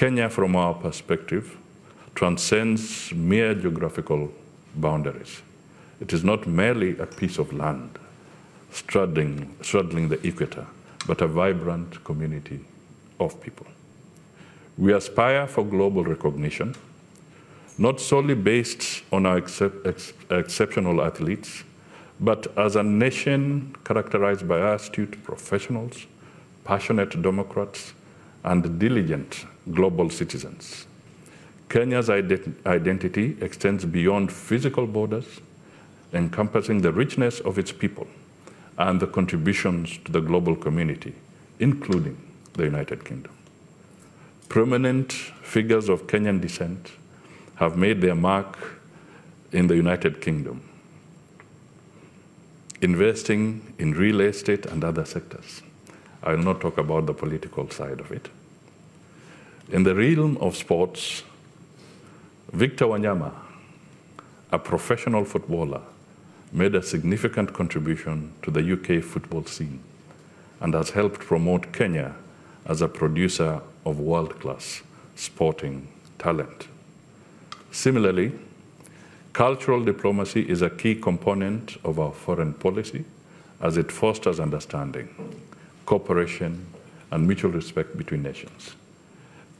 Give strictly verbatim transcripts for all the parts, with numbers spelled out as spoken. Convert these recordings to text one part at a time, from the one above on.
Kenya, from our perspective, transcends mere geographical boundaries. It is not merely a piece of land straddling, straddling the equator, but a vibrant community of people. We aspire for global recognition, not solely based on our ex ex exceptional athletes, but as a nation characterized by astute professionals, passionate democrats, and diligent global citizens. Kenya's ident identity extends beyond physical borders, encompassing the richness of its people and the contributions to the global community, including the United Kingdom. Prominent figures of Kenyan descent have made their mark in the United Kingdom, investing in real estate and other sectors. I will not talk about the political side of it. In the realm of sports, Victor Wanyama, a professional footballer, made a significant contribution to the U K football scene and has helped promote Kenya as a producer of world-class sporting talent. Similarly, cultural diplomacy is a key component of our foreign policy as it fosters understanding, cooperation, and mutual respect between nations.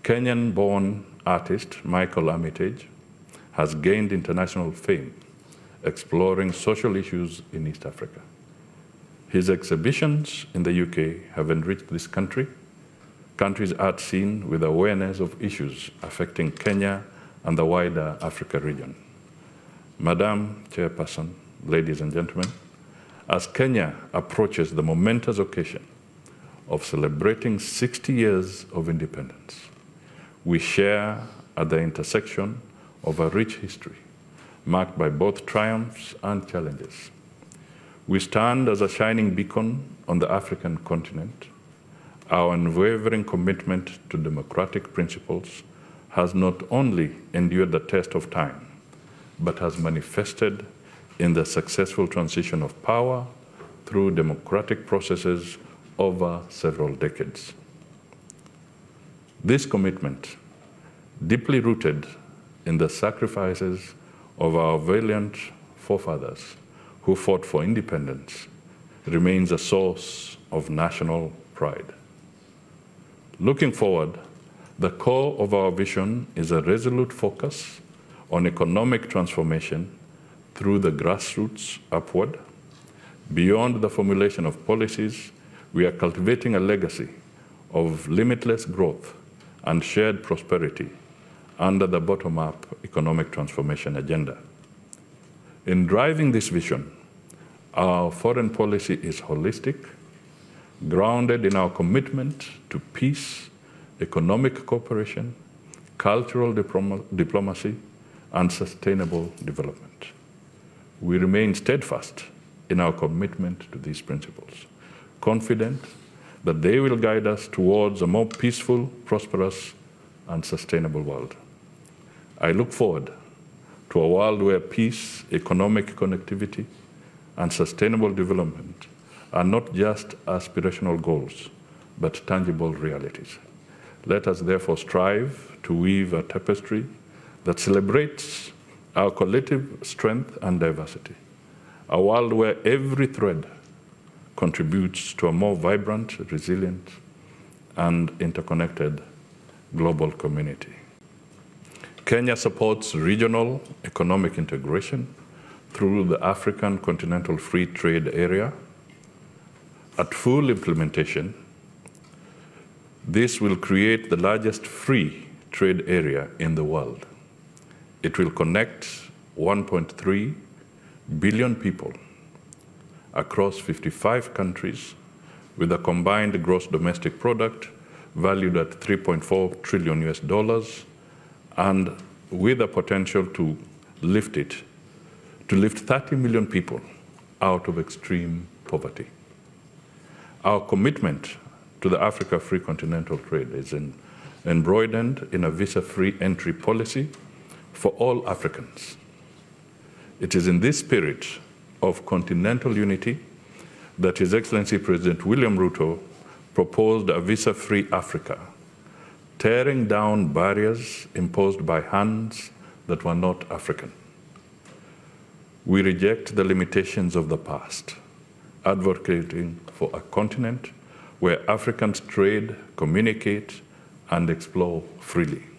Kenyan-born artist Michael Armitage has gained international fame exploring social issues in East Africa. His exhibitions in the U K have enriched this country, country's art scene with awareness of issues affecting Kenya and the wider Africa region. Madam Chairperson, ladies and gentlemen, as Kenya approaches the momentous occasion of celebrating sixty years of independence, we share at the intersection of a rich history marked by both triumphs and challenges. We stand as a shining beacon on the African continent. Our unwavering commitment to democratic principles has not only endured the test of time, but has manifested in the successful transition of power through democratic processes over several decades. This commitment, deeply rooted in the sacrifices of our valiant forefathers who fought for independence, remains a source of national pride. Looking forward, the core of our vision is a resolute focus on economic transformation through the grassroots upward. Beyond the formulation of policies, we are cultivating a legacy of limitless growth and shared prosperity under the bottom-up economic transformation agenda. In driving this vision, our foreign policy is holistic, grounded in our commitment to peace, economic cooperation, cultural diploma diplomacy, and sustainable development. We remain steadfast in our commitment to these principles, confident that they will guide us towards a more peaceful, prosperous, and sustainable world. I look forward to a world where peace, economic connectivity, and sustainable development are not just aspirational goals, but tangible realities. Let us therefore strive to weave a tapestry that celebrates our collective strength and diversity, a world where every thread contributes to a more vibrant, resilient, and interconnected global community. Kenya supports regional economic integration through the African Continental Free Trade Area. At full implementation, this will create the largest free trade area in the world. It will connect one point three billion people across fifty-five countries with a combined gross domestic product valued at three point four trillion U S dollars, and with a potential to lift it, to lift thirty million people out of extreme poverty. Our commitment to the Africa Free Continental Trade is in, embroidered in a visa-free entry policy for all Africans. It is in this spirit of continental unity that His Excellency President William Ruto proposed a visa-free Africa tearing down barriers imposed by hands that were not African. We reject the limitations of the past, advocating for a continent where Africans trade, communicate, and explore freely.